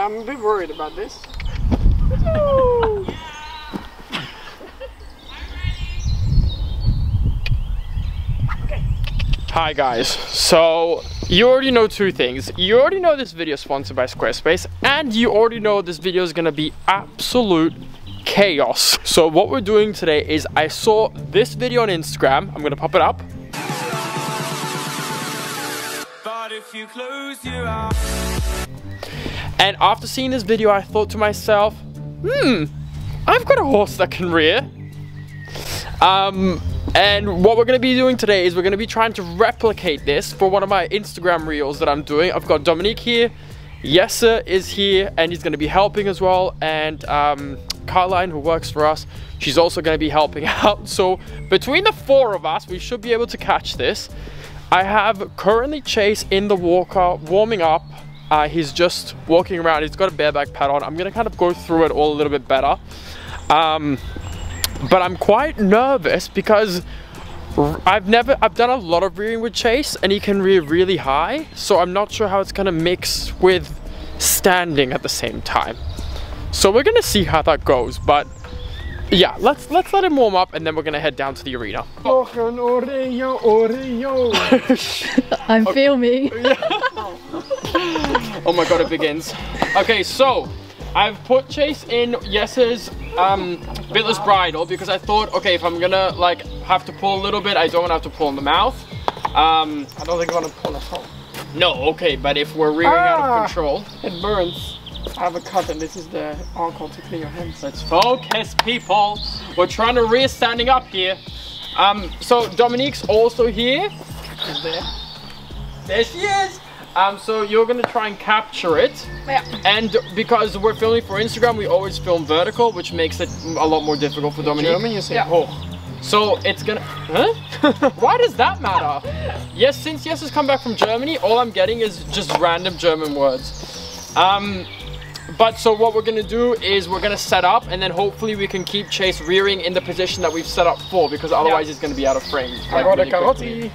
I'm a bit worried about this. Hi guys, so you already know two things. You already know this video is sponsored by Squarespace, and you already know this video is gonna be absolute chaos. So what we're doing today is I saw this video on Instagram. I'm gonna pop it up. But if you close your eyes. And after seeing this video, I thought to myself, I've got a horse that can rear. And what we're going to be doing today is we're going to be trying to replicate this for one of my Instagram reels that I'm doing. I've got Dominique here, Yessa is here, and he's going to be helping as well. And Caroline, who works for us, she's also going to be helping out. So between the four of us, we should be able to catch this. I have currently Chase in the walker, warming up. He's just walking around. He's got a bareback pad on. I'm going to kind of go through it all a little bit better. But I'm quite nervous because I've done a lot of rearing with Chase, and he can rear really high, so I'm not sure how it's gonna mix with standing at the same time. So we're gonna see how that goes, but yeah, let's let him warm up, and then we're gonna head down to the arena. I'm filming. Oh my god, it begins. Okay, so I've put Chase in Yessa's bitless bridle because I thought, okay, if I'm gonna like have to pull a little bit, I don't want to have to pull in the mouth. I don't think I want to pull at home. No, okay, but if we're rearing out of control, it burns. I have a cut, and this is the ankle to clean your hands. Let's focus, people. We're trying to rear standing up here. So Dominique's also here. She's there. There she is. So you're gonna try and capture it, yeah. And because we're filming for Instagram, we always film vertical, which makes it a lot more difficult for Dominique. German, you say, yeah. So it's gonna, huh? Why does that matter? Yes, since Yes has come back from Germany, all I'm getting is just random German words. But so what we're gonna do is we're gonna set up, and then hopefully we can keep Chase rearing in the position that we've set up for, because otherwise he's gonna be out of frame. I got a coyote.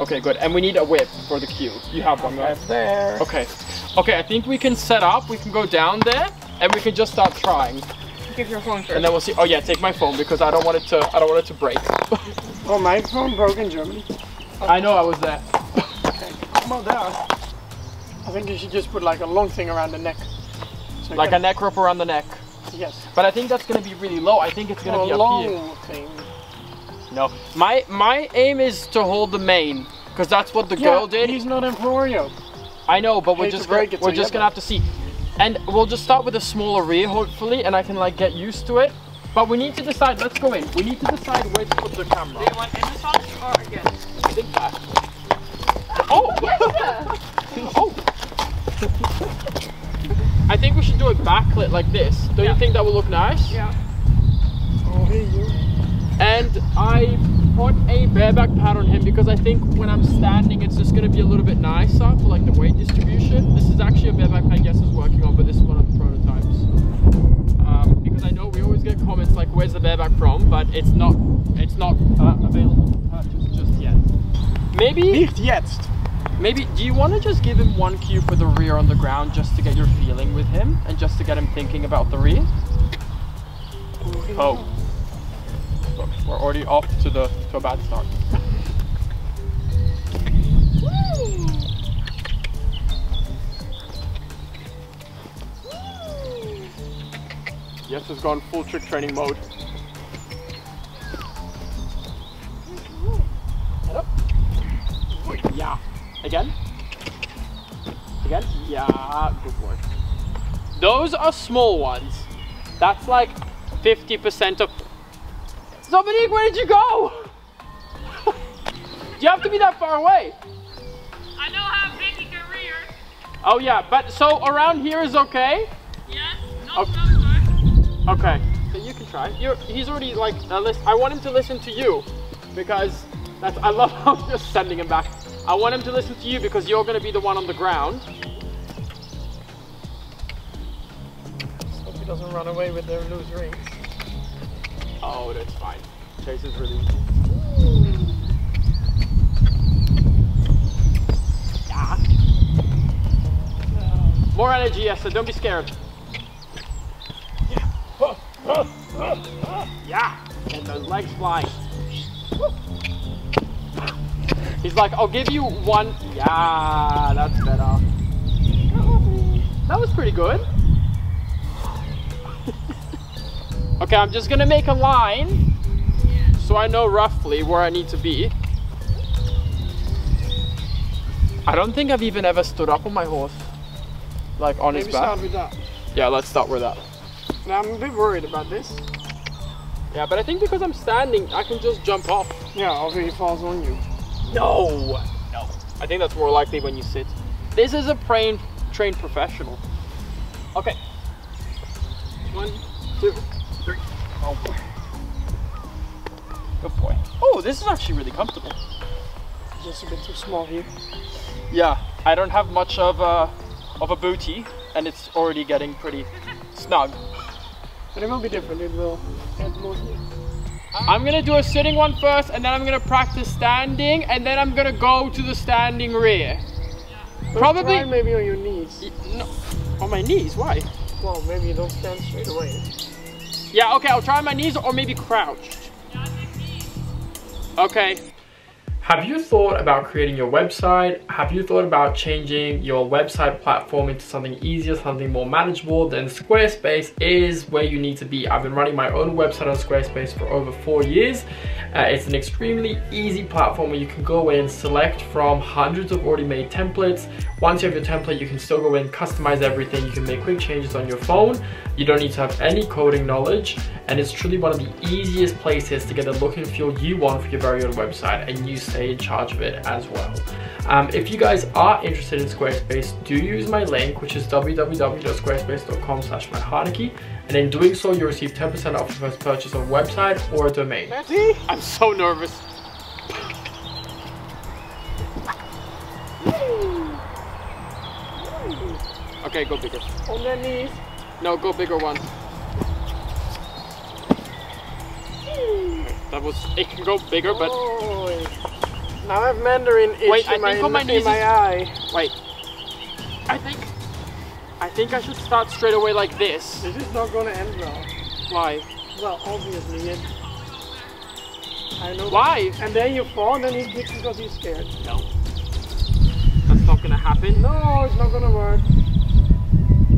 Okay, good. And we need a whip for the cue. You have one, right? Right there. Okay. Okay, I think we can set up. We can go down there, and we can just start trying. Give your phone first. And then we'll see. Oh yeah, take my phone because I don't want it to break. Well, my phone broke in Germany. Okay. I know, I was there. Okay. Well, there. I think you should just put like a long thing around the neck. So like a neck rope around the neck. Yes. But I think that's going to be really low. I think it's going to be a long thing. No, my aim is to hold the mane because that's what the girl did. He's not in Florio. I know, but we're just gonna have to see, and we'll just start with a smaller rear hopefully, and I can like get used to it. But we need to decide. Let's go in. We need to decide where to put the camera. Do you want in the front or again? I think back. Oh. Oh. I think we should do it backlit like this. Don't you think that will look nice? Yeah. Oh, hey you. And I put a bareback pad on him because I think when I'm standing, it's just going to be a little bit nicer for like the weight distribution. This is actually a bareback pad Yes is working on, but this is one of the prototypes. Because I know we always get comments like, "Where's the bareback from?" But it's not available to purchase just yet. Maybe do you want to just give him one cue for the rear on the ground, just to get your feeling with him and just to get him thinking about the rear? Oh. We're already off to a bad start. Yes has gone full trick training mode. Head up. Yeah. Again. Again. Yeah. Good work. Those are small ones. That's like 50% of. Dominique, where did you go? You have to be that far away. I know how big you can rear. Oh yeah, but so around here is okay? Yes, no, okay. No, okay, so you can try. He's already like, I want him to listen to you because that's, I love how I'm just sending him back. I want him to listen to you because you're gonna be the one on the ground. Let's hope he doesn't run away with their loose rings. Oh, that's fine. Chase is really. Yeah. More energy, yes, so don't be scared. Yeah, and those legs flying. He's like, I'll give you one. Yeah, that's better. That was pretty good. Okay, I'm just gonna make a line so I know roughly where I need to be. I don't think I've even ever stood up on my horse, like on his back. Maybe start with that. Yeah, let's start with that. Now I'm a bit worried about this. Yeah, but I think because I'm standing, I can just jump off. Yeah, obviously it falls on you. No, no. I think that's more likely when you sit. This is a trained professional. Okay. 1, 2, 3. Oh boy. Good boy. Oh, this is actually really comfortable. Just a bit too small here. Yeah, I don't have much of a booty, and it's already getting pretty snug. But it will be different. It will add more here. I'm gonna do a sitting one first, and then I'm gonna practice standing, and then I'm gonna go to the standing rear. Yeah. Probably try maybe on your knees. No, on my knees. Why? Well, maybe you don't stand straight away. Yeah. Okay. I'll try on my knees or maybe crouched. Yeah, okay. Have you thought about creating your website? Have you thought about changing your website platform into something easier, something more manageable? Then Squarespace is where you need to be. I've been running my own website on Squarespace for over 4 years. It's an extremely easy platform where you can go in, select from hundreds of already made templates. Once you have your template, you can still go in, customize everything. You can make quick changes on your phone. You don't need to have any coding knowledge. And it's truly one of the easiest places to get the look and feel you want for your very own website. And you stay in charge of it as well. If you guys are interested in Squarespace, do use my link, which is www.squarespace.com/mattharnicki, and in doing so you'll receive 10% off your first purchase of a website or a domain. Ready? I'm so nervous. Okay, go bigger. On their knees. No, go bigger one. That was, it can go bigger, but... Oh. Now I have Mandarin itch. Wait, I think on my knees. Wait. I think I should start straight away like this. This is not gonna end well. Why? Well, obviously it. I know. Why? That. And then you fall, and then he kicks because he's scared. No. That's not gonna happen. No, it's not gonna work.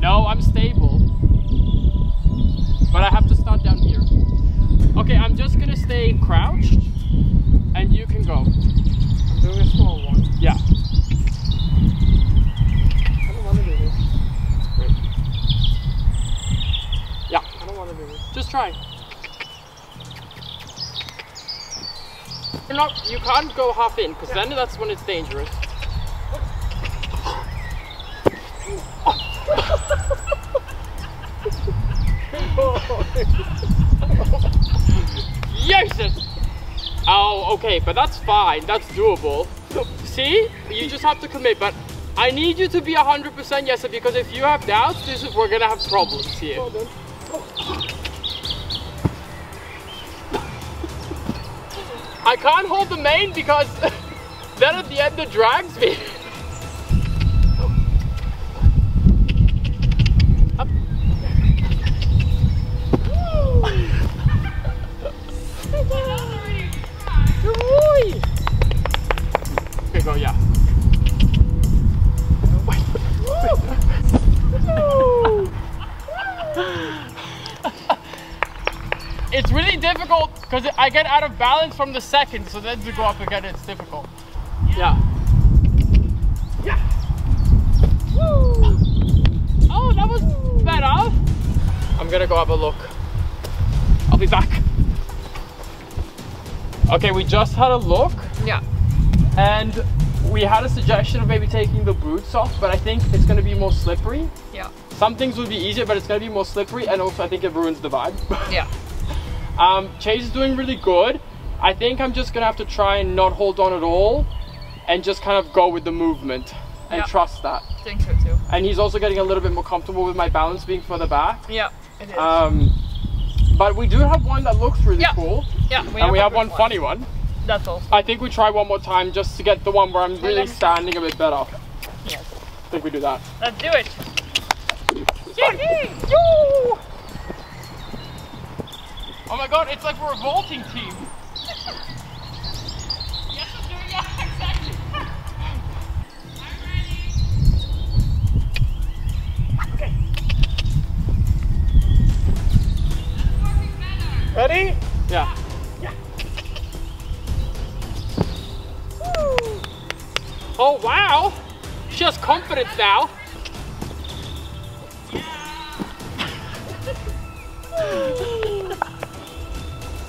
No, I'm stable. But I have to start down here. Okay, I'm just gonna stay crouched, and you can go. Doing a small one. Yeah. I don't want to do this. Wait. Yeah. I don't want to do this. Just try. You're not, you can't go half in, because then that's when it's dangerous. Yes! Oh, okay, but that's fine. That's doable. See? You just have to commit, but I need you to be 100% yes, because if you have doubts, this is, we're gonna have problems here. Hold on. Oh. I can't hold the mane because then at the end it drags me. Go, yeah. It's really difficult because I get out of balance from the second, so then to go up again, it's difficult. Yeah. Yeah. Woo. Oh, that was better. I'm gonna go have a look. I'll be back. Okay, we just had a look. Yeah. And we had a suggestion of maybe taking the boots off, but I think it's going to be more slippery. Yeah. Some things would be easier, but it's going to be more slippery, and also I think it ruins the vibe. Yeah. Chase is doing really good. I think I'm just going to have to try and not hold on at all, and just kind of go with the movement and trust that. I think so too. And he's also getting a little bit more comfortable with my balance being further back. Yeah, it is. But we do have one that looks really cool. Yeah. We have one funny one. That's all. I think we try one more time just to get the one where I'm really standing a bit better. Yes. I think we do that. Let's do it. Oh my god, it's like we're a vaulting team. Ready? Yeah. Yeah. Woo. Oh wow! She has confidence now.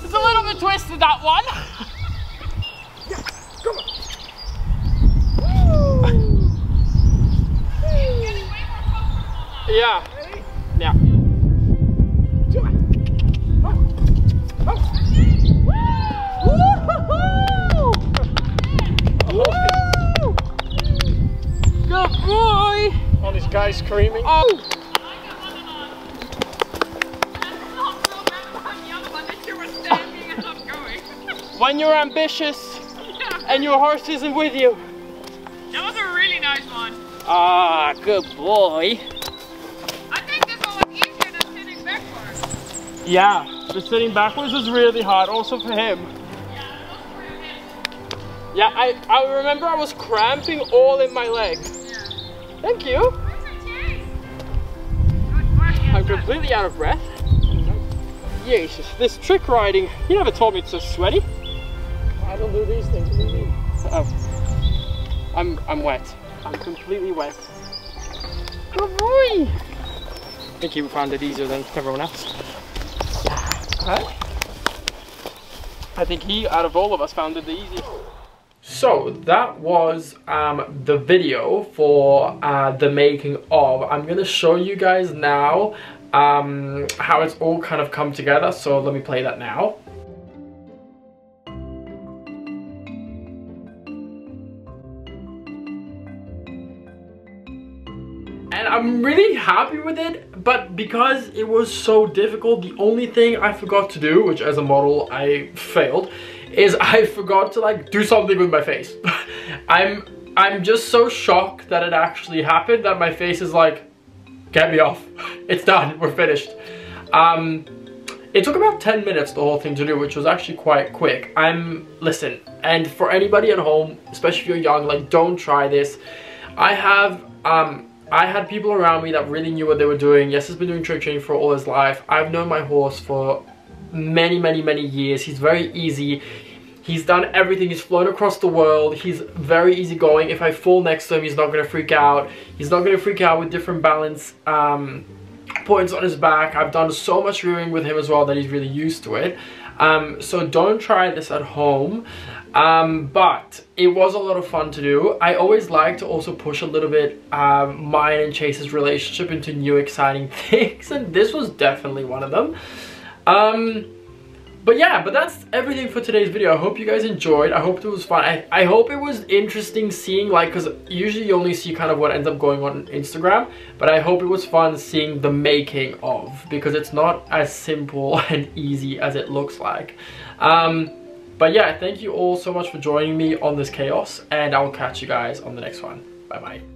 There's a little bit twist to that one. Yeah. Come on. Yeah. Ready? Yeah. Guy screaming. Oh! I got one on. And I felt so bad on the other one that you were standing and not going. When you're ambitious and your horse isn't with you. That was a really nice one. Ah, good boy. I think this one was easier than sitting backwards. Yeah, the sitting backwards was really hard, also for him. Yeah, it was for him. Yeah, I remember I was cramping all in my leg. Yeah. Thank you. I'm completely out of breath. Jesus, this trick riding, you never told me it's so sweaty. I don't do these things, what do you mean? Oh. I'm wet. I'm completely wet. Good boy! I think you found it easier than everyone else. Right. I think he, out of all of us, found it the easiest. So that was the video for the making of. I'm gonna show you guys now how it's all kind of come together, so let me play that now. And I'm really happy with it, but because it was so difficult, the only thing I forgot to do, which as a model I failed, is I forgot to like do something with my face. I'm just so shocked that it actually happened that my face is like, get me off. It's done, we're finished. It took about 10 minutes the whole thing to do, which was actually quite quick. Listen, and for anybody at home, especially if you're young, like don't try this. I had people around me that really knew what they were doing. Yes, he's been doing trick training for all his life. I've known my horse for many years. He's very easy. He's done everything. He's flown across the world. He's very easygoing. If I fall next to him, he's not gonna freak out. He's not gonna freak out with different balance points on his back. I've done so much rearing with him as well that he's really used to it. So don't try this at home, but it was a lot of fun to do. I always like to also push a little bit mine and Chase's relationship into new exciting things, and this was definitely one of them. But yeah, but that's everything for today's video. I hope you guys enjoyed. I hope it was fun. I hope it was interesting seeing, like, because usually you only see kind of what ends up going on Instagram, but I hope it was fun seeing the making of, because it's not as simple and easy as it looks like. But yeah, thank you all so much for joining me on this chaos, and I will catch you guys on the next one. Bye bye.